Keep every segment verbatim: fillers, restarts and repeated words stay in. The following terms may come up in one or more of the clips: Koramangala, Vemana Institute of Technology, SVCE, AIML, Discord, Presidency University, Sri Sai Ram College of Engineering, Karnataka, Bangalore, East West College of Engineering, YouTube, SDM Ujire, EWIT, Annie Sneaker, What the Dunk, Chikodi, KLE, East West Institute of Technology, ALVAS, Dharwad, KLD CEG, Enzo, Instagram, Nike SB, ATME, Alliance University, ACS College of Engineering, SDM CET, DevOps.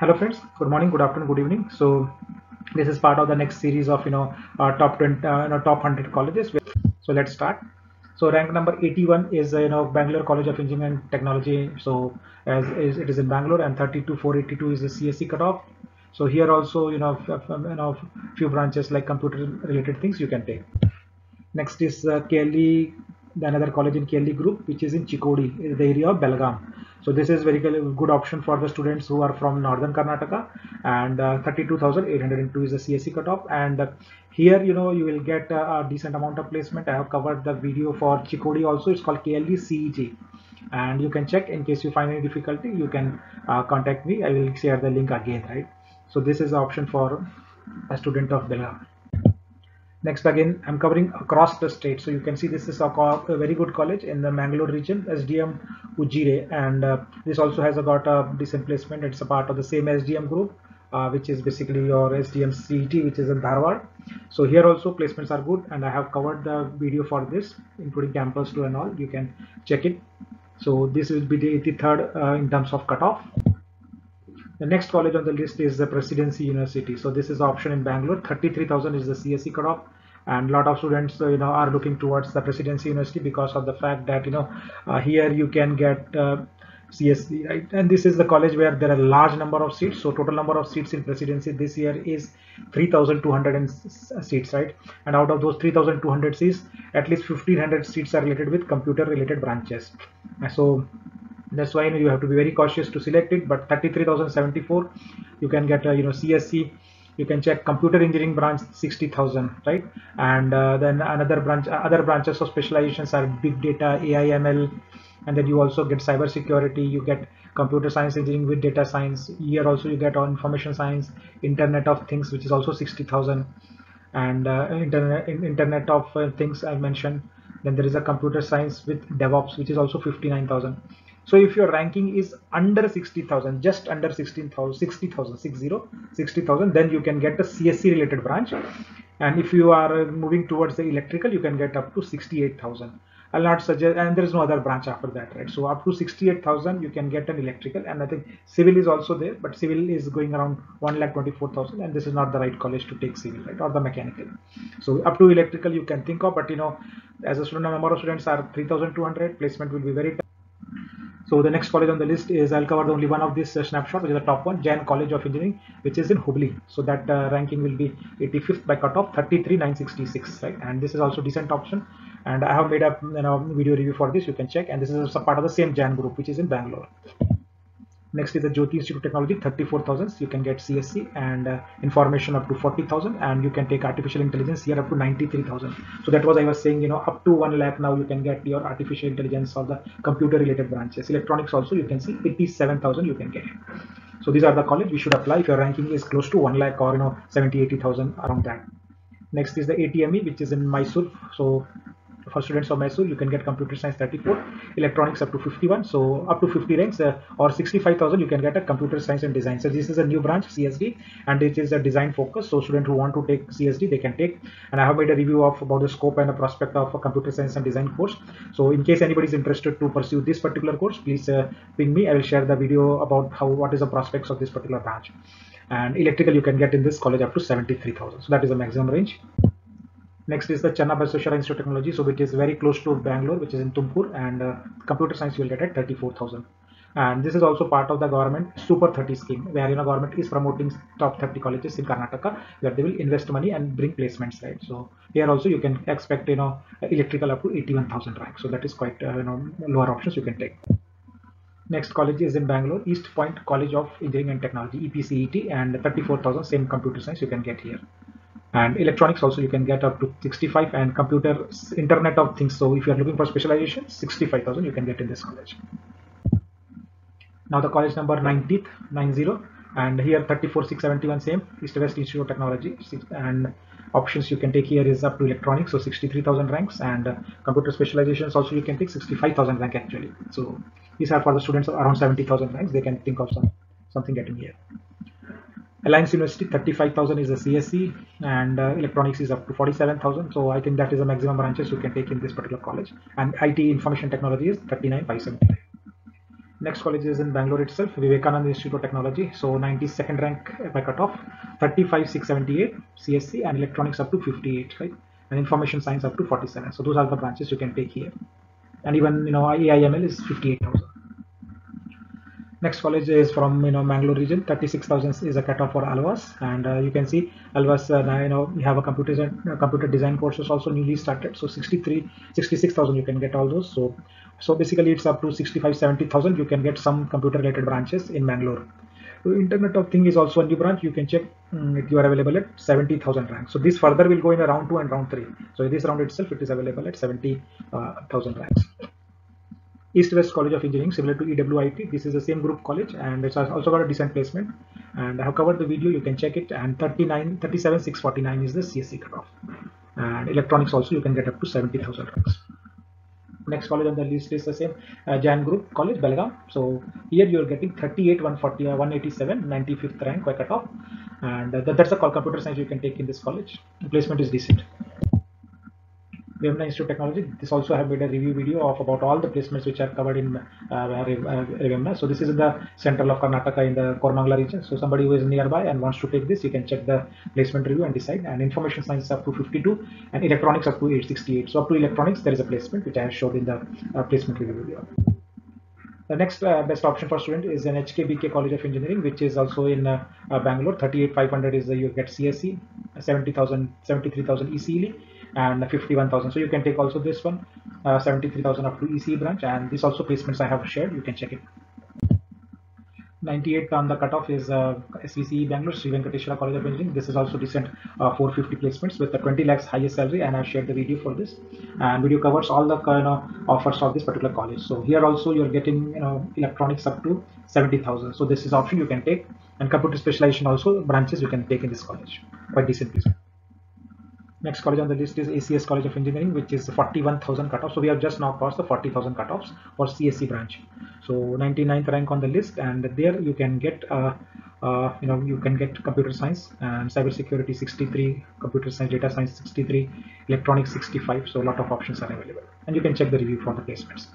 Hello friends, good morning, good afternoon, good evening. So this is part of the next series of you know our top twenty uh, you know, top one hundred colleges. So let's start. So rank number eighty-one is you know Bangalore College of Engineering and Technology. So as is, it is in Bangalore, and thirty-two four eighty-two is the C S E cutoff. So here also you know you know few branches like computer related things you can take. Next is uh, K L E, the another college in K L E group, which is in Chikodi, in the area of Belgaum. So this is very good option for the students who are from northern Karnataka, and uh, thirty-two thousand eight hundred two is the C S E cutoff, and uh, here you know you will get uh, a decent amount of placement. I have covered the video for Chikodi also. It's called K L D C E G, and you can check. In case you find any difficulty, you can uh, contact me. I will share the link again, right? So this is the option for a student of Belgaum. Next, again, I'm covering across the state. So you can see this is a, a very good college in the Mangalore region, S D M Ujire, and uh, this also has got a decent placement. It's a part of the same S D M group, uh, which is basically your S D M C E T, which is in Dharwad. So here also placements are good, and I have covered the video for this, including campus two and all. You can check it. So this will be the eighty-third uh, in terms of cutoff. The next college on the list is the Presidency University. So this is the option in Bangalore. thirty-three thousand is the C S E cutoff, and lot of students you know are looking towards the Presidency University because of the fact that you know uh, here you can get uh, C S E, right? And this is the college where there are large number of seats. So total number of seats in Presidency this year is three thousand two hundred seats, right? And out of those three thousand two hundred seats, at least fifteen hundred seats are related with computer related branches. So that's why you know, you have to be very cautious to select it. But thirty-three thousand seventy-four, you can get a you know C S E. You can check computer engineering branch sixty thousand, right? And uh, then another branch, other branches of specializations are big data, A I M L, and then you also get cyber security. You get computer science engineering with data science. Here also you get on information science, Internet of Things, which is also sixty thousand, and uh, internet Internet of uh, Things I mentioned. Then there is a computer science with DevOps, which is also fifty-nine thousand. So if your ranking is under sixty thousand, just under sixteen thousand, sixty thousand, sixty thousand, then you can get a C S E related branch. And if you are moving towards the electrical, you can get up to sixty-eight thousand. I'll not suggest, and there is no other branch after that, right? So up to sixty-eight thousand, you can get an electrical, and I think civil is also there, but civil is going around one lakh twenty-four thousand, and this is not the right college to take civil, right? Or the mechanical. So up to electrical you can think of, but you know, as a student, number of students are three thousand two hundred, placement will be very tough. So the next college on the list is, I'll cover the only one of this uh, snapshot, which is the top one, Jain College of Engineering, which is in Hubli. So that uh, ranking will be eighty-fifth by cutoff, thirty-three thousand nine hundred sixty-six, right? And this is also decent option. And I have made a you know, video review for this, you can check. And this is also part of the same Jain group, which is in Bangalore. Next is the Jyoti Institute of Technology, thirty-four thousand. You can get C S E and uh, information up to forty thousand, and you can take artificial intelligence here up to ninety-three thousand. So that was I was saying, you know, up to one lakh now you can get your artificial intelligence or the computer related branches. Electronics also you can see eighty-seven thousand you can get. So these are the college you should apply if your ranking is close to one lakh or you know seventy, eighty thousand around that. Next is the A T M E, which is in Mysore. So for students of Mysore, you can get computer science thirty-four, electronics up to fifty-one. So up to fifty ranks uh, or sixty-five thousand, you can get a computer science and design. So this is a new branch, C S D, and it is a design focus. So students who want to take C S D, they can take. And I have made a review of about the scope and the prospect of a computer science and design course. So in case anybody is interested to pursue this particular course, please uh, ping me. I will share the video about how what is the prospects of this particular branch. And electrical you can get in this college up to seventy-three thousand. So that is the maximum range. Next is the Channa Basava Social Technology, so which is very close to Bangalore, which is in Tumkur, and uh, computer science you will get at thirty-four thousand. And this is also part of the government Super thirty scheme, where you know government is promoting top thirty colleges in Karnataka, where they will invest money and bring placements, right? So here also you can expect you know electrical up to eighty-one thousand rank. So that is quite uh, you know lower options you can take. Next college is in Bangalore, East Point College of Engineering and Technology, E P C E T, and thirty-four thousand, same computer science you can get here. And electronics also you can get up to sixty-five, and computer Internet of Things, so if you are looking for specialization, sixty-five thousand you can get in this college. Now the college number ninetieth, ninety, and here thirty-four thousand six hundred seventy-one, same East West Institute of Technology, and options you can take here is up to electronics, so sixty-three thousand ranks, and uh, computer specializations also you can take sixty-five thousand rank actually. So these are for the students around seventy thousand ranks, they can think of some something getting here. Alliance University, thirty-five thousand is the C S E, and uh, electronics is up to forty-seven thousand. So I think that is the maximum branches you can take in this particular college. And I T information technology is thirty-nine thousand five hundred seventy-five. Next college is in Bangalore itself, Vivekananda Institute of Technology. So ninety-second rank by cutoff, thirty-five six seventy-eight, C S C and electronics up to fifty-eight, right? And information science up to forty-seven. So those are the branches you can take here. And even, you know, A I M L is fifty-eight thousand. Next college is from, you know, Mangalore region. Thirty-six thousand is a cutoff for ALVAS, and uh, you can see ALVAS uh, now, you know, we have a computer design, uh, computer design courses also newly started. So sixty-three, sixty-six thousand you can get all those. So so basically it's up to sixty-five, seventy thousand you can get some computer related branches in Mangalore. So Internet of Things is also a new branch. You can check um, if you are available at seventy thousand rank. So this further will go in a round two and round three. So in this round itself it is available at seventy thousand uh, ranks. East West College of Engineering, similar to E W I T. This is the same group college, and it's also got a decent placement. And I have covered the video, you can check it. And thirty-nine, thirty-seven six forty-nine is the C S C cutoff. And electronics also you can get up to seventy thousand ranks. Next college on the list is the same, uh, Jain Group College, Belgaum. So here you are getting thirty-eight, one forty, one eighty-seven, ninety-fifth rank by cutoff. And uh, that, that's a call computer science you can take in this college. The placement is decent. Vemana Institute of Technology. This also I have made a review video of about all the placements which are covered in uh, Vemana. So this is in the central of Karnataka in the Koramangala region. So somebody who is nearby and wants to take this, you can check the placement review and decide. And information science up to fifty-two and electronics up to eight sixty-eight. So up to electronics there is a placement which I have showed in the uh, placement review video. The next uh, best option for student is an H K B K College of Engineering, which is also in uh, uh, Bangalore. thirty-eight thousand five hundred is the you get C S E, seventy thousand, seventy-three thousand E C E. And fifty-one thousand. So you can take also this one, uh, seventy-three thousand up to E C branch, and this also placements I have shared. You can check it. ninety-eight on the cutoff is uh, S V C E Bangalore, Sri Venkateshwara College of Engineering. This is also decent uh, four fifty placements with the twenty lakhs highest salary, and I've shared the video for this. And video covers all the kind of offers of this particular college. So here also you're getting, you know, electronics up to seventy thousand. So this is option you can take, and computer specialization also branches you can take in this college. Quite decent placement. Next college on the list is A C S College of Engineering, which is forty-one thousand cutoffs. So we have just now passed the forty thousand cutoffs for C S C branch. So ninety-ninth rank on the list, and there you can get, uh, uh, you know, you can get computer science and cybersecurity sixty-three, computer science, data science sixty-three, electronics sixty-five. So a lot of options are available, and you can check the review for the placements.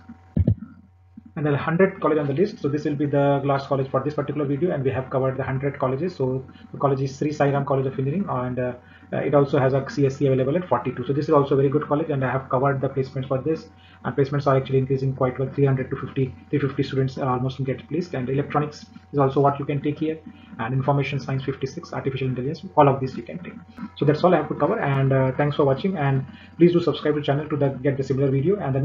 And then one hundred college on the list. So this will be the last college for this particular video, and we have covered the one hundred colleges. So the college is Sri Sai Ram College of Engineering, and uh, it also has a C S C available at forty-two. So this is also a very good college, and I have covered the placements for this, and placements are actually increasing quite well. three hundred to fifty, three fifty students are almost get placed, and electronics is also what you can take here, and information science fifty-six, artificial intelligence, all of this you can take. So that's all I have to cover, and uh, thanks for watching, and please do subscribe to the channel to the, get the similar video. And then